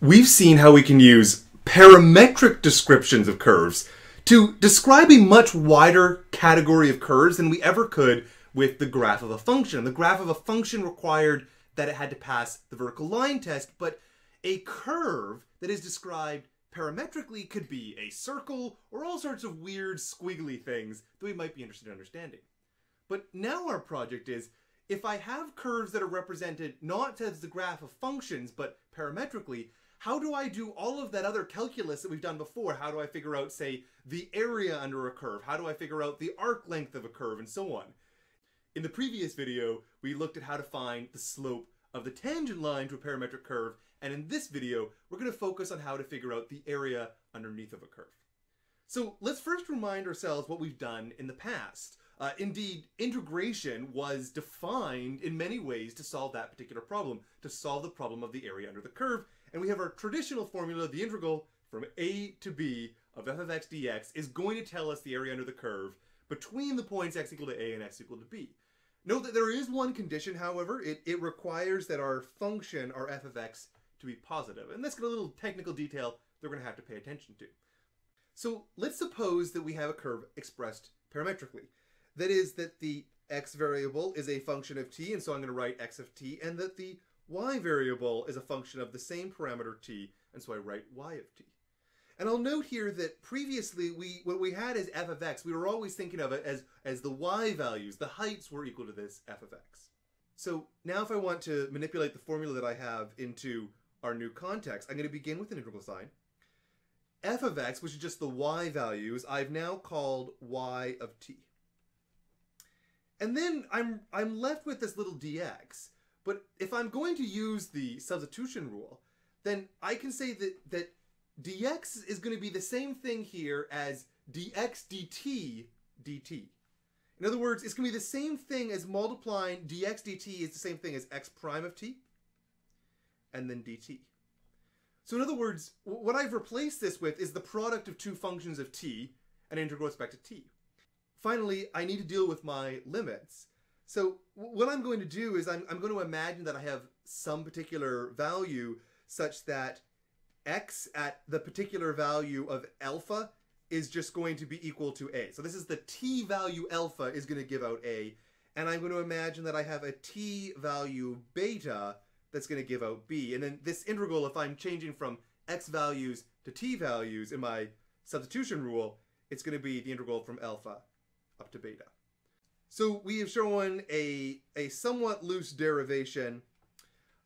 we've seen how we can use parametric descriptions of curves to describe a much wider category of curves than we ever could with the graph of a function. The graph of a function required that it had to pass the vertical line test, but a curve that is described parametrically could be a circle or all sorts of weird squiggly things that we might be interested in understanding. But now our project is, if I have curves that are represented not as the graph of functions, but parametrically, how do I do all of that other calculus that we've done before? How do I figure out, say, the area under a curve? How do I figure out the arc length of a curve and so on? In the previous video, we looked at how to find the slope of the tangent line to a parametric curve, and in this video, we're going to focus on how to figure out the area underneath of a curve. So let's first remind ourselves what we've done in the past. Indeed, integration was defined in many ways to solve that particular problem, to solve the problem of the area under the curve, and we have our traditional formula, the integral from a to b of f of x dx is going to tell us the area under the curve between the points x equal to a and x equal to b. Note that there is one condition, however. It requires that our function, our f of x, to be positive. And that's got a little technical detail that we're going to have to pay attention to. So let's suppose that we have a curve expressed parametrically. That is, that the x variable is a function of t, and so I'm going to write x of t, and that the y variable is a function of the same parameter t, and so I write y of t. And I'll note here that previously, what we had as f of x, we were always thinking of it as the y values, the heights were equal to this f of x. So now if I want to manipulate the formula that I have into our new context, I'm going to begin with an integral sign. f of x, which is just the y values, I've now called y of t. And then I'm left with this little dx. But if I'm going to use the substitution rule, then I can say that dx is going to be the same thing here as dx dt dt. In other words, it's going to be the same thing as multiplying dx dt is the same thing as x prime of t, and then dt. So in other words, what I've replaced this with is the product of two functions of t, an integral with respect to t. Finally, I need to deal with my limits. So what I'm going to do is I'm going to imagine that I have some particular value such that x at the particular value of alpha is just going to be equal to a. So this is the t value alpha is going to give out a, and I'm going to imagine that I have a t value beta that's going to give out b. And then this integral, if I'm changing from x values to t values in my substitution rule, it's going to be the integral from alpha up to beta. So we have shown a somewhat loose derivation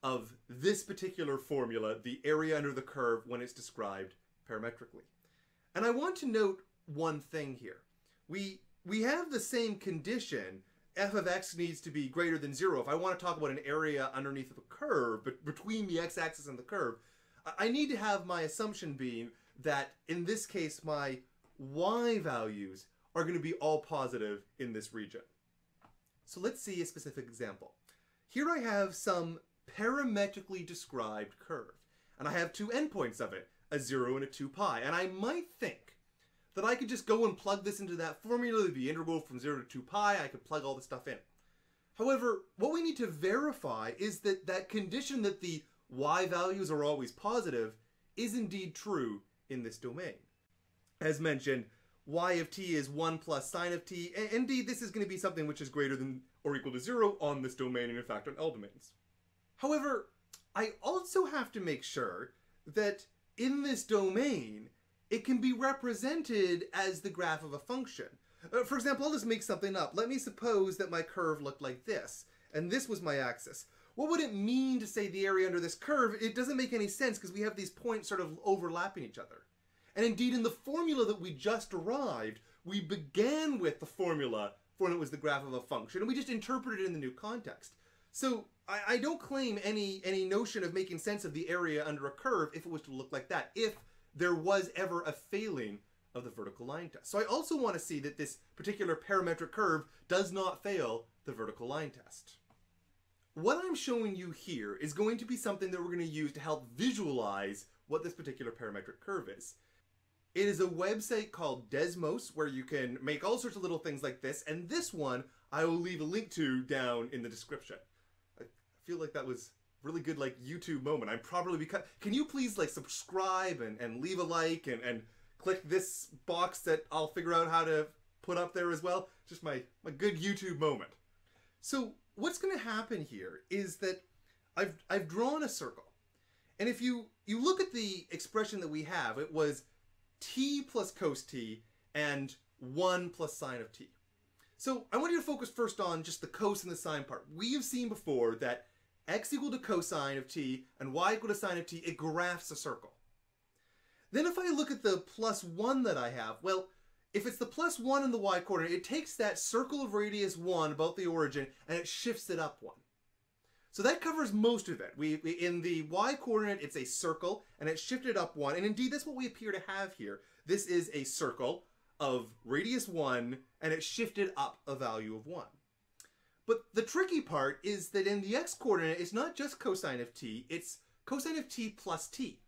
of this particular formula, the area under the curve when it's described parametrically. And I want to note one thing here. We have the same condition, f of x needs to be greater than 0. If I want to talk about an area underneath of a curve, but between the x-axis and the curve, I need to have my assumption being that, in this case, my y values are going to be all positive in this region. So let's see a specific example. Here I have some parametrically described curve, and I have two endpoints of it, a 0 and a 2 pi, and I might think that I could just go and plug this into that formula, the integral from 0 to 2 pi, I could plug all this stuff in. However, what we need to verify is that that condition that the y values are always positive is indeed true in this domain. As mentioned, y of t is 1 plus sine of t, and indeed this is going to be something which is greater than or equal to 0 on this domain, and in fact on all domains. However, I also have to make sure that in this domain it can be represented as the graph of a function. For example, I'll just make something up. Let me suppose that my curve looked like this, and this was my axis. What would it mean to say the area under this curve? It doesn't make any sense because we have these points sort of overlapping each other. And indeed, in the formula that we just derived, we began with the formula for when it was the graph of a function, and we just interpreted it in the new context. So I don't claim any notion of making sense of the area under a curve if it was to look like that, if there was ever a failing of the vertical line test. So I also want to see that this particular parametric curve does not fail the vertical line test. What I'm showing you here is going to be something that we're going to use to help visualize what this particular parametric curve is. It is a website called Desmos where you can make all sorts of little things like this, and this one I will leave a link to down in the description. I feel like that was really good like YouTube moment. I'm probably because can you please like subscribe and leave a like and click this box that I'll figure out how to put up there as well. Just my good YouTube moment. So what's going to happen here is that I've drawn a circle, and if you look at the expression that we have, it was t plus cos t and 1 plus sine of t. So I want you to focus first on just the cos and the sine part. We've seen before that x equal to cosine of t and y equal to sine of t, it graphs a circle. Then if I look at the plus 1 that I have, well, if it's the plus 1 in the y coordinate, it takes that circle of radius 1 about the origin and it shifts it up 1. So that covers most of it. In the y coordinate, it's a circle and it shifted up 1. And indeed, that's what we appear to have here. This is a circle of radius 1 and it shifted up a value of 1. But the tricky part is that in the x coordinate, it's not just cosine of t, it's cosine of t plus t.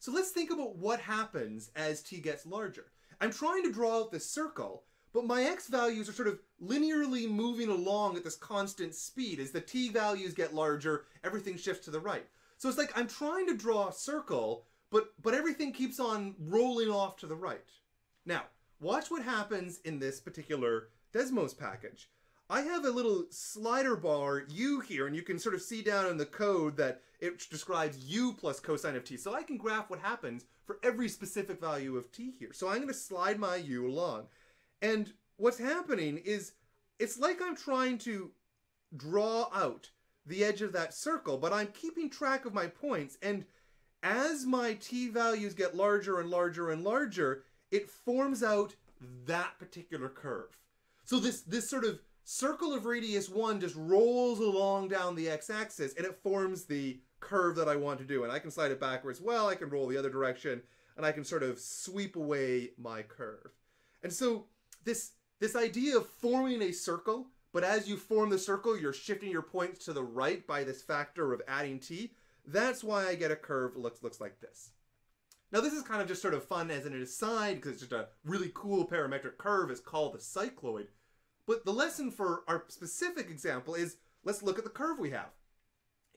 So let's think about what happens as t gets larger. I'm trying to draw out this circle, but my x values are sort of linearly moving along at this constant speed. As the t values get larger, everything shifts to the right. So it's like I'm trying to draw a circle, but everything keeps on rolling off to the right. Now, watch what happens in this particular Desmos package. I have a little slider bar u here, and you can sort of see down in the code that it describes u plus cosine of t. So I can graph what happens for every specific value of t here. So I'm going to slide my u along. And what's happening is it's like I'm trying to draw out the edge of that circle, but I'm keeping track of my points. And as my t values get larger and larger and larger, it forms out that particular curve. So this sort of circle of radius 1 just rolls along down the x-axis and it forms the curve that I want to do. And I can slide it backwards. Well, I can roll the other direction and I can sort of sweep away my curve. And so this idea of forming a circle, but as you form the circle, you're shifting your points to the right by this factor of adding t. That's why I get a curve that looks like this. Now, this is kind of just sort of fun as an aside because it's just a really cool parametric curve. It's called a cycloid. But the lesson for our specific example is, let's look at the curve we have.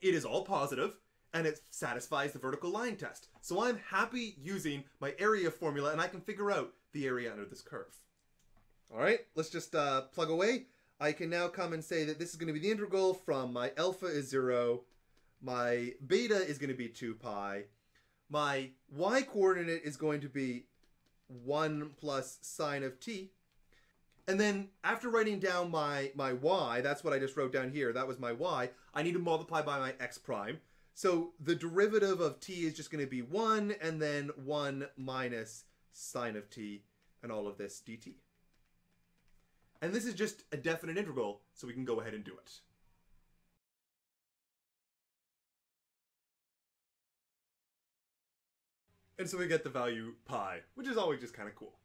It is all positive, and it satisfies the vertical line test. So I'm happy using my area formula, and I can figure out the area under this curve. All right, let's just plug away. I can now come and say that this is going to be the integral from my alpha is 0, my beta is going to be 2 pi, my y-coordinate is going to be 1 plus sine of t. And then after writing down my y, that's what I just wrote down here, that was my y, I need to multiply by my x prime. So the derivative of t is just going to be 1, and then 1 minus sine of t, and all of this dt. And this is just a definite integral, so we can go ahead and do it. And so we get the value pi, which is always just kind of cool.